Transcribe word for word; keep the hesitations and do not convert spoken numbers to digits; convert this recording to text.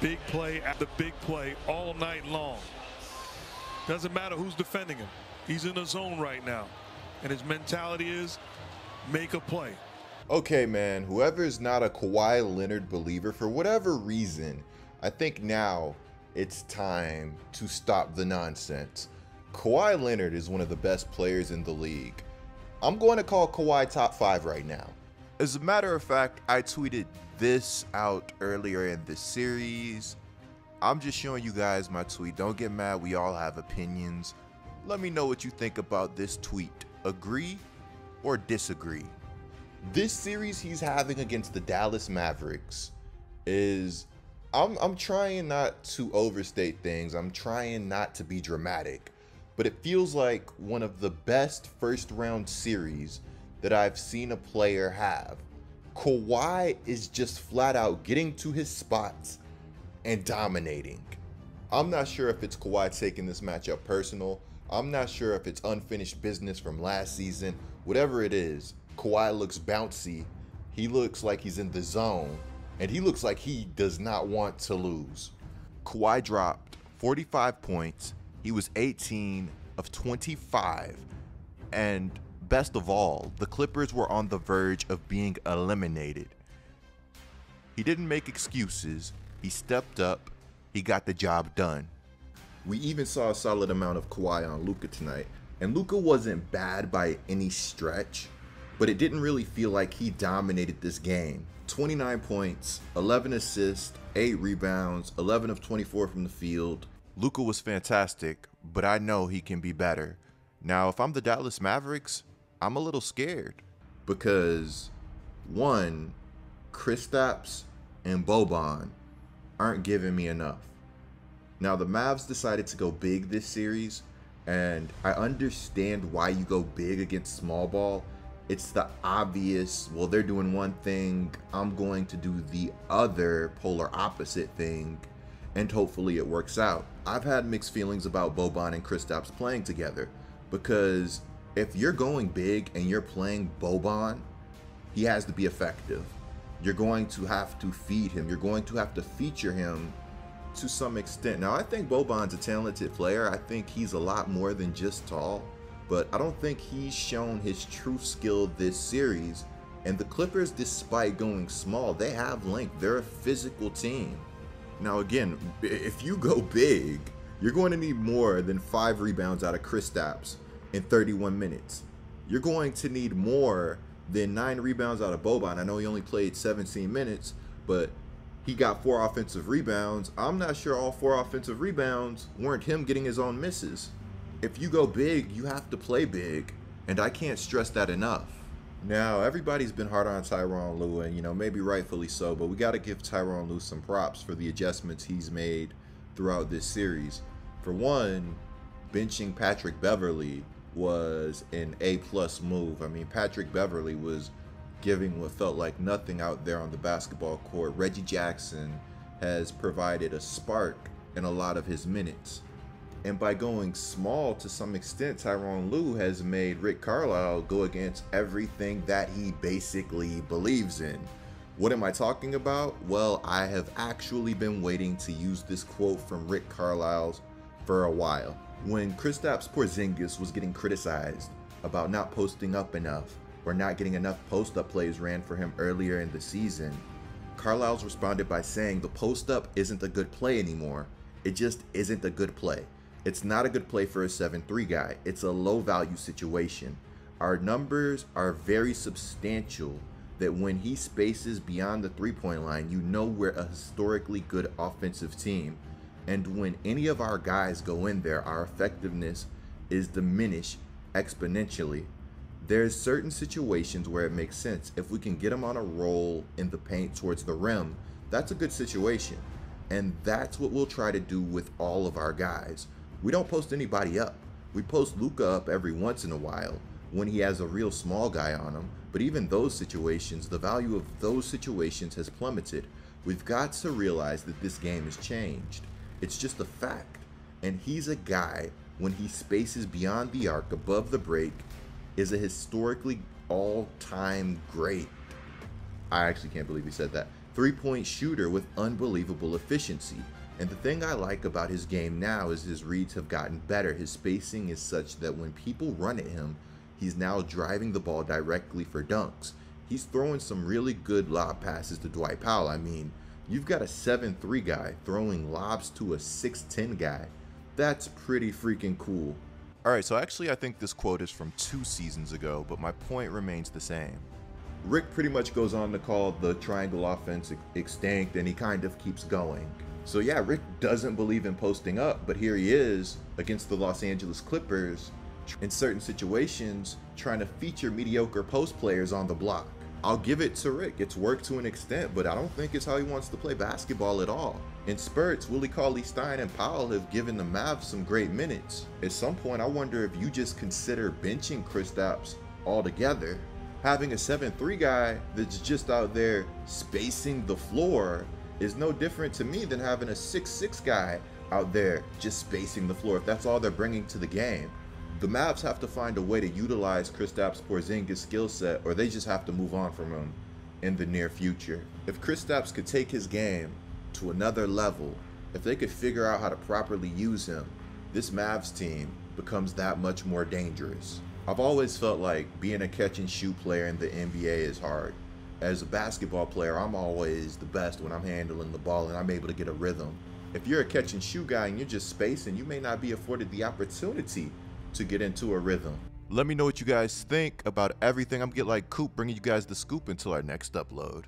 big play after big play all night long. Doesn't matter who's defending him. He's in the zone right now. And his mentality is make a play. Okay, man, whoever is not a Kawhi Leonard believer, for whatever reason, I think now it's time to stop the nonsense. Kawhi Leonard is one of the best players in the league. I'm going to call Kawhi top five right now. As a matter of fact, I tweeted this out earlier in the series. I'm just showing you guys my tweet. Don't get mad. We all have opinions. Let me know what you think about this tweet. Agree or disagree? This series he's having against the Dallas Mavericks is, I'm, I'm trying not to overstate things. I'm trying not to be dramatic, but it feels like one of the best first round series that I've seen a player have. Kawhi is just flat out getting to his spots and dominating. I'm not sure if it's Kawhi taking this matchup personal. I'm not sure if it's unfinished business from last season. Whatever it is, Kawhi looks bouncy. He looks like he's in the zone, and he looks like he does not want to lose. Kawhi dropped forty-five points. He was eighteen of twenty-five. And best of all, the Clippers were on the verge of being eliminated. He didn't make excuses. He stepped up. He got the job done. We even saw a solid amount of Kawhi on Luka tonight. And Luka wasn't bad by any stretch, but it didn't really feel like he dominated this game. twenty-nine points, eleven assists, eight rebounds, eleven of twenty-four from the field. Luka was fantastic, but I know he can be better. Now, if I'm the Dallas Mavericks, I'm a little scared because, one, Kristaps and Boban aren't giving me enough. Now, the Mavs decided to go big this series, and I understand why you go big against small ball. It's the obvious, well, they're doing one thing, I'm going to do the other polar opposite thing, and hopefully it works out. I've had mixed feelings about Boban and Kristaps playing together, because if you're going big and you're playing Boban, he has to be effective. You're going to have to feed him. You're going to have to feature him to some extent. Now, I think Boban's a talented player. I think he's a lot more than just tall, but I don't think he's shown his true skill this series. And the Clippers, despite going small, they have length. They're a physical team. Now, again, if you go big, you're going to need more than five rebounds out of Kristaps in thirty-one minutes. You're going to need more than nine rebounds out of Boban. I know he only played seventeen minutes, but he got four offensive rebounds. I'm not sure all four offensive rebounds weren't him getting his own misses. If you go big, you have to play big, and I can't stress that enough. Now, everybody's been hard on Tyronn Lue, and you know, maybe rightfully so, but we got to give Tyronn Lue some props for the adjustments he's made throughout this series. For one, benching Patrick Beverley was an A-plus move. I mean, Patrick Beverley was giving what felt like nothing out there on the basketball court. Reggie Jackson has provided a spark in a lot of his minutes. And by going small to some extent, Tyronn Lue has made Rick Carlisle go against everything that he basically believes in. What am I talking about? Well, I have actually been waiting to use this quote from Rick Carlisle for a while. When Kristaps Porzingis was getting criticized about not posting up enough or not getting enough post-up plays ran for him earlier in the season, Carlisle responded by saying the post-up isn't a good play anymore. It just isn't a good play. It's not a good play for a seven three guy. It's a low value situation. Our numbers are very substantial that when he spaces beyond the three-point line, you know we're a historically good offensive team. And when any of our guys go in there, our effectiveness is diminished exponentially. There's certain situations where it makes sense. If we can get him on a roll in the paint towards the rim, that's a good situation. And that's what we'll try to do with all of our guys. We don't post anybody up. We post Luka up every once in a while when he has a real small guy on him, but even those situations, the value of those situations has plummeted. We've got to realize that this game has changed. It's just a fact. And he's a guy, when he spaces beyond the arc, above the break, is a historically all-time great. I actually can't believe he said that. three-point shooter with unbelievable efficiency. And the thing I like about his game now is his reads have gotten better. His spacing is such that when people run at him, he's now driving the ball directly for dunks. He's throwing some really good lob passes to Dwight Powell. I mean, you've got a seven three guy throwing lobs to a six ten guy. That's pretty freaking cool. All right, so actually I think this quote is from two seasons ago, but my point remains the same. Rick pretty much goes on to call the triangle offense extinct, and he kind of keeps going. So yeah, Rick doesn't believe in posting up, but here he is against the Los Angeles Clippers in certain situations trying to feature mediocre post players on the block. I'll give it to Rick, it's worked to an extent, but I don't think it's how he wants to play basketball at all. In spurts, Willie Cauley-Stein and Powell have given the Mavs some great minutes. At some point, I wonder if you just consider benching Kristaps altogether. Having a seven three guy that's just out there spacing the floor is no different to me than having a six six guy out there just spacing the floor if that's all they're bringing to the game. The Mavs have to find a way to utilize Kristaps Porzingis' skill set, or they just have to move on from him in the near future. If Kristaps could take his game to another level, if they could figure out how to properly use him, this Mavs team becomes that much more dangerous. I've always felt like being a catch-and-shoot player in the N B A is hard. As a basketball player, I'm always the best when I'm handling the ball and I'm able to get a rhythm. If you're a catch-and-shoot guy and you're just spacing, you may not be afforded the opportunity to get into a rhythm. Let me know what you guys think about everything. I'm Get Like Coop, bringing you guys the scoop until our next upload.